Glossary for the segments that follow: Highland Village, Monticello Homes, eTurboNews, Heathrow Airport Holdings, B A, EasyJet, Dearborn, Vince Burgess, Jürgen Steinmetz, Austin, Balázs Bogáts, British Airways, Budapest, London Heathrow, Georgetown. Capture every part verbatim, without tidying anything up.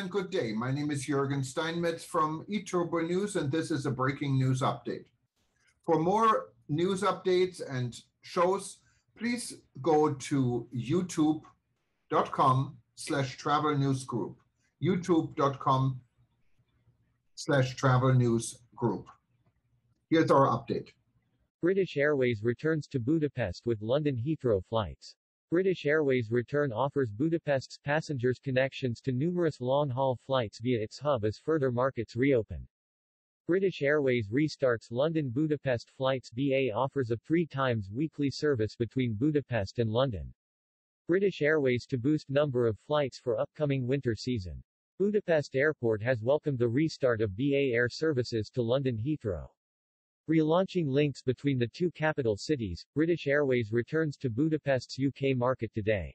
and good day. My name is Jürgen Steinmetz from eTurboNews, and this is a breaking news update. For more news updates and shows, please go to youtube.com slash travel news group, youtube.com slash travel news group. Here's our update. British Airways returns to Budapest with London Heathrow flights. British Airways' return offers Budapest's passengers connections to numerous long-haul flights via its hub as further markets reopen. British Airways restarts London-Budapest flights. B A offers a three times weekly service between Budapest and London. British Airways to boost number of flights for upcoming winter season. Budapest Airport has welcomed the restart of B A Air services to London Heathrow. Relaunching links between the two capital cities, British Airways returns to Budapest's U K market today.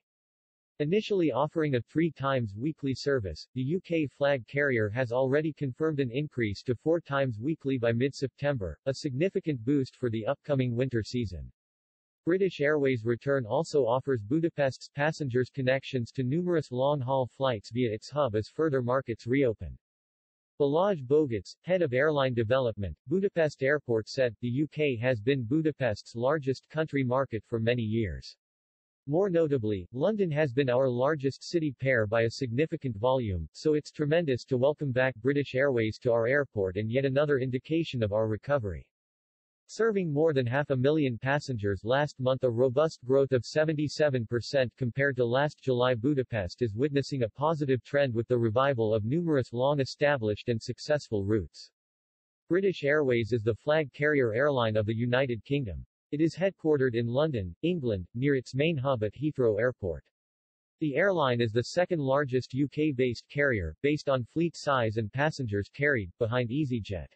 Initially offering a three times weekly service, the U K flag carrier has already confirmed an increase to four times weekly by mid-September, a significant boost for the upcoming winter season. British Airways' return also offers Budapest's passengers connections to numerous long-haul flights via its hub as further markets reopen. Balázs Bogáts, head of airline development, Budapest Airport said, the U K has been Budapest's largest country market for many years. More notably, London has been our largest city pair by a significant volume, so it's tremendous to welcome back British Airways to our airport and yet another indication of our recovery. Serving more than half a million passengers last month, a robust growth of seventy-seven percent compared to last July. Budapest is witnessing a positive trend with the revival of numerous long-established and successful routes. British Airways is the flag carrier airline of the United Kingdom. It is headquartered in London, England, near its main hub at Heathrow Airport. The airline is the second-largest U K-based carrier, based on fleet size and passengers carried, behind EasyJet.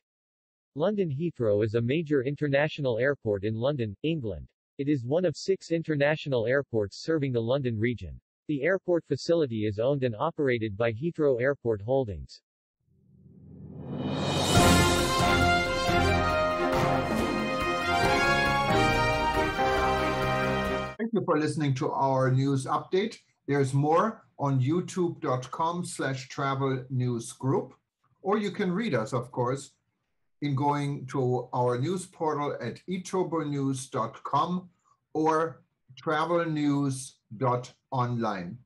London Heathrow is a major international airport in London, England. It is one of six international airports serving the London region. The airport facility is owned and operated by Heathrow Airport Holdings. Thank you for listening to our news update. There's more on youtube.com slash travel news group, or you can read us, of course, in going to our news portal at eturbonews dot com or travelnews dot online.